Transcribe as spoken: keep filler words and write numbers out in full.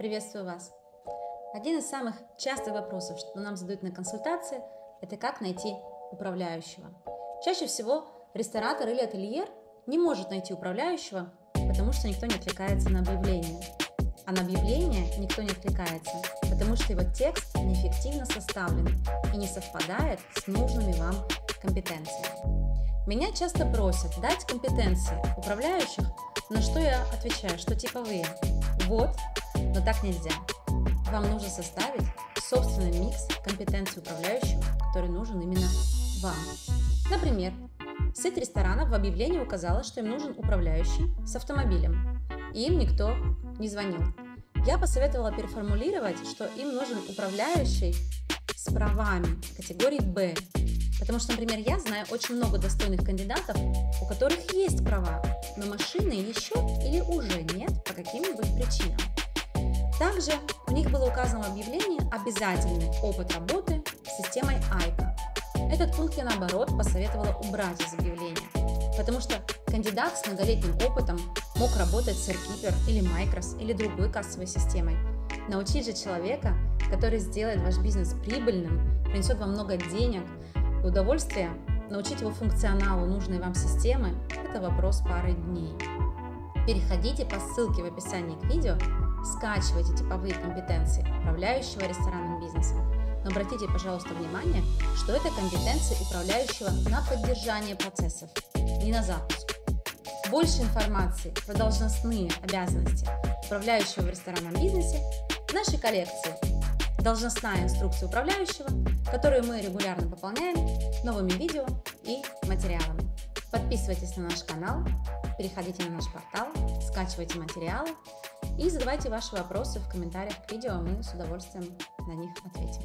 Приветствую вас! Один из самых частых вопросов, что нам задают на консультации, это как найти управляющего. Чаще всего ресторатор или ательер не может найти управляющего, потому что никто не откликается на объявление. А на объявление никто не откликается, потому что его текст неэффективно составлен и не совпадает с нужными вам компетенциями. Меня часто просят дать компетенции управляющих, на что я отвечаю, что типовые. Вот, но так нельзя. Вам нужно составить собственный микс компетенций управляющего, который нужен именно вам. Например, сеть ресторанов в объявлении указала, что им нужен управляющий с автомобилем, и им никто не звонил. Я посоветовала переформулировать, что им нужен управляющий с правами категории Б, потому что, например, я знаю очень много достойных кандидатов, у которых есть права, но машины еще или уже нет по каким-нибудь причинам. Также у них было указано в объявлении обязательный опыт работы с системой айко. Этот пункт я, наоборот, посоветовала убрать из объявления, потому что кандидат с многолетним опытом мог работать с AirKeeper или Micros или другой кассовой системой. Научить же человека, который сделает ваш бизнес прибыльным, принесет вам много денег и удовольствия, научить его функционалу нужной вам системы – это вопрос пары дней. Переходите по ссылке в описании к видео, скачивайте типовые компетенции управляющего ресторанным бизнесом, но обратите, пожалуйста, внимание, что это компетенции управляющего на поддержание процессов, не на запуск. Больше информации про должностные обязанности управляющего в ресторанном бизнесе в нашей коллекции «Должностная инструкция управляющего», которую мы регулярно пополняем новыми видео и материалами. Подписывайтесь на наш канал, переходите на наш портал, скачивайте материалы и задавайте ваши вопросы в комментариях к видео, мы с удовольствием на них ответим.